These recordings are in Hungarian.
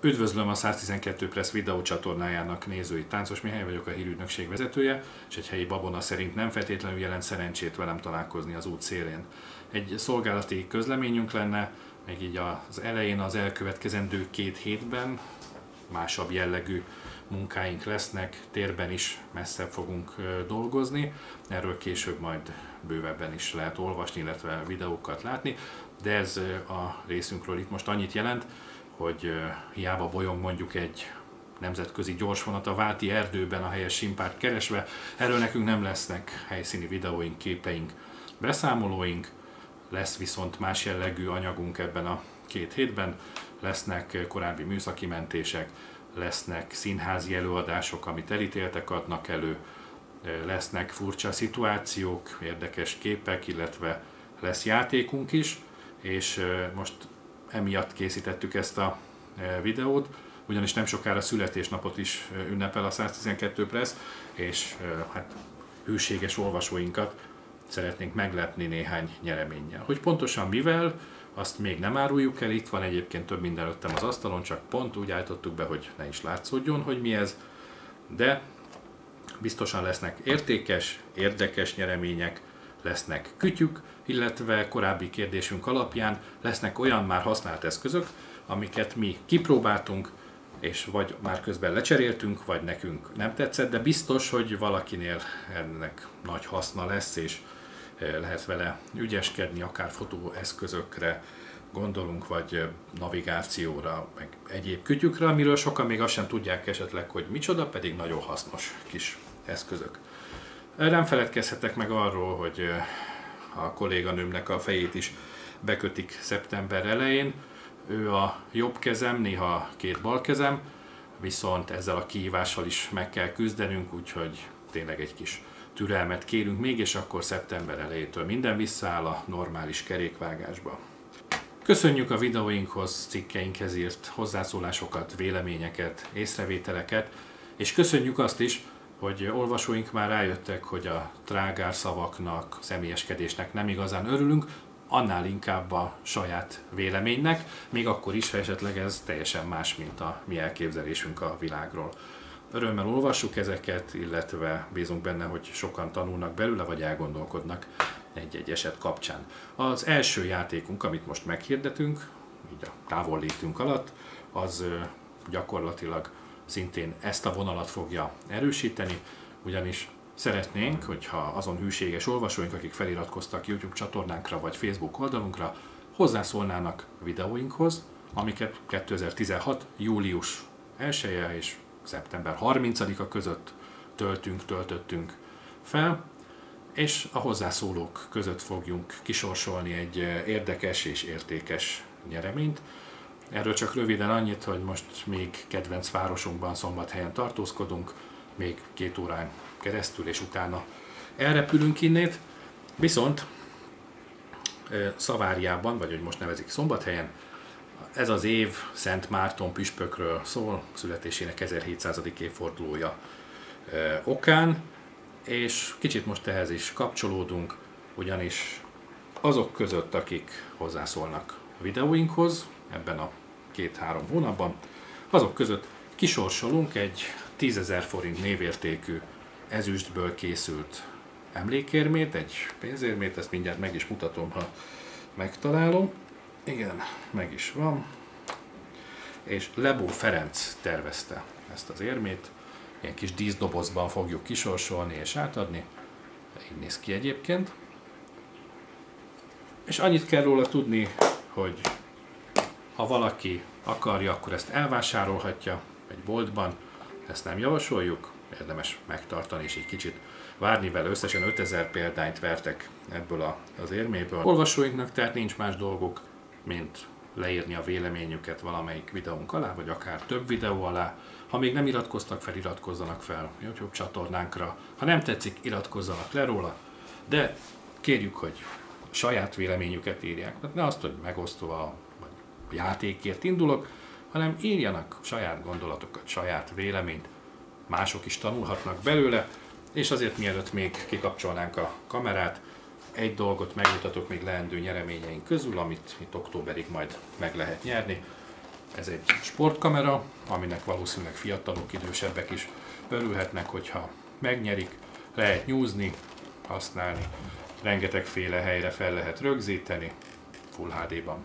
Üdvözlöm a 112 Press videó csatornájának nézőit. Táncos Mihály vagyok, a hírügynökség vezetője, és egy helyi babona szerint nem feltétlenül jelent szerencsét velem találkozni az út szélén. Egy szolgálati közleményünk lenne, még így az elején, az elkövetkezendő két hétben másabb jellegű munkáink lesznek, térben is messzebb fogunk dolgozni, erről később majd bővebben is lehet olvasni, illetve videókat látni, de ez a részünkről itt most annyit jelent, hogy hiába bolyong mondjuk egy nemzetközi gyorsvonat a Váti Erdőben a helyes simpárt keresve, erről nekünk nem lesznek helyszíni videóink, képeink, beszámolóink, lesz viszont más jellegű anyagunk ebben a két hétben, lesznek korábbi műszaki mentések, lesznek színházi előadások, amit elítéltek adnak elő, lesznek furcsa szituációk, érdekes képek, illetve lesz játékunk is, és most emiatt készítettük ezt a videót, ugyanis nem sokára születésnapot is ünnepel a 112 Press, és hát hűséges olvasóinkat szeretnénk meglepni néhány nyereménnyel. Hogy pontosan mivel, azt még nem áruljuk el, itt van egyébként több minden előttem az asztalon, csak pont úgy állítottuk be, hogy ne is látszódjon, hogy mi ez, de biztosan lesznek értékes, érdekes nyeremények, lesznek kütyük, illetve korábbi kérdésünk alapján lesznek olyan már használt eszközök, amiket mi kipróbáltunk, és vagy már közben lecseréltünk, vagy nekünk nem tetszett, de biztos, hogy valakinél ennek nagy haszna lesz, és lehet vele ügyeskedni, akár fotóeszközökre gondolunk, vagy navigációra, meg egyéb kütyükre, amiről sokan még azt sem tudják esetleg, hogy micsoda, pedig nagyon hasznos kis eszközök. Nem feledkezhetek meg arról, hogy a kolléganőmnek a fejét is bekötik szeptember elején. Ő a jobb kezem, néha két bal kezem, viszont ezzel a kihívással is meg kell küzdenünk, úgyhogy tényleg egy kis türelmet kérünk még, és akkor szeptember elejétől minden visszaáll a normális kerékvágásba. Köszönjük a videóinkhoz, cikkeinkhez írt hozzászólásokat, véleményeket, észrevételeket, és köszönjük azt is, hogy olvasóink már rájöttek, hogy a trágár szavaknak, személyeskedésnek nem igazán örülünk, annál inkább a saját véleménynek, még akkor is, ha esetleg ez teljesen más, mint a mi elképzelésünk a világról. Örömmel olvassuk ezeket, illetve bízunk benne, hogy sokan tanulnak belőle, vagy elgondolkodnak egy-egy eset kapcsán. Az első játékunk, amit most meghirdetünk, így a távollétünk alatt, az gyakorlatilag szintén ezt a vonalat fogja erősíteni, ugyanis szeretnénk, hogyha azon hűséges olvasóink, akik feliratkoztak YouTube csatornánkra vagy Facebook oldalunkra, hozzászólnának videóinkhoz, amiket 2016. július 1-e és szeptember 30-a között töltöttünk fel, és a hozzászólók között fogjunk kisorsolni egy érdekes és értékes nyereményt. Erről csak röviden annyit, hogy most még kedvenc városunkban, Szombathelyen tartózkodunk, még 2 órán keresztül, és utána elrepülünk innét. Viszont Szaváriában, vagy hogy most nevezik Szombathelyen, ez az év Szent Márton püspökről szól, születésének 1700. évfordulója okán, és kicsit most ehhez is kapcsolódunk, ugyanis azok között, akik hozzászólnak videóinkhoz ebben a 2-3 hónapban, azok között kisorsolunk egy 10 000 forint névértékű ezüstből készült emlékérmét, egy pénzérmét, ezt mindjárt meg is mutatom, ha megtalálom. Igen, meg is van. És Lebó Ferenc tervezte ezt az érmét, ilyen kis díszdobozban fogjuk kisorsolni és átadni. Így néz ki egyébként. És annyit kell róla tudni, hogy ha valaki akarja, akkor ezt elvásárolhatja egy boltban, ezt nem javasoljuk, érdemes megtartani és egy kicsit várni vele. Összesen 5000 példányt vertek ebből az érméből. Olvasóinknak tehát nincs más dolguk, mint leírni a véleményüket valamelyik videónk alá, vagy akár több videó alá. Ha még nem iratkoztak fel, iratkozzanak fel YouTube csatornánkra. Ha nem tetszik, iratkozzanak le róla, de kérjük, hogy saját véleményüket írják. Ne azt, hogy megosztva a játékért indulok, hanem írjanak saját gondolatokat, saját véleményt, mások is tanulhatnak belőle, és azért mielőtt még kikapcsolnánk a kamerát, egy dolgot megmutatok még leendő nyereményeink közül, amit itt októberig majd meg lehet nyerni. Ez egy sportkamera, aminek valószínűleg fiatalok, idősebbek is örülhetnek, hogyha megnyerik, lehet nyúzni, használni, rengetegféle helyre fel lehet rögzíteni, Full HD-ban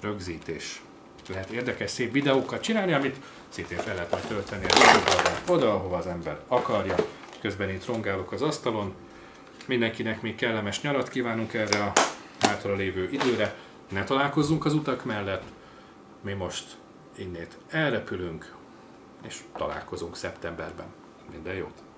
rögzítés. Lehet érdekes, szép videókat csinálni, amit szintén fel lehet majd tölteni a YouTube-ra, oda, ahova az ember akarja. Közben itt rongálok az asztalon. Mindenkinek még kellemes nyarat kívánunk erre a hátra lévő időre. Ne találkozzunk az utak mellett. Mi most innét elrepülünk, és találkozunk szeptemberben. Minden jót!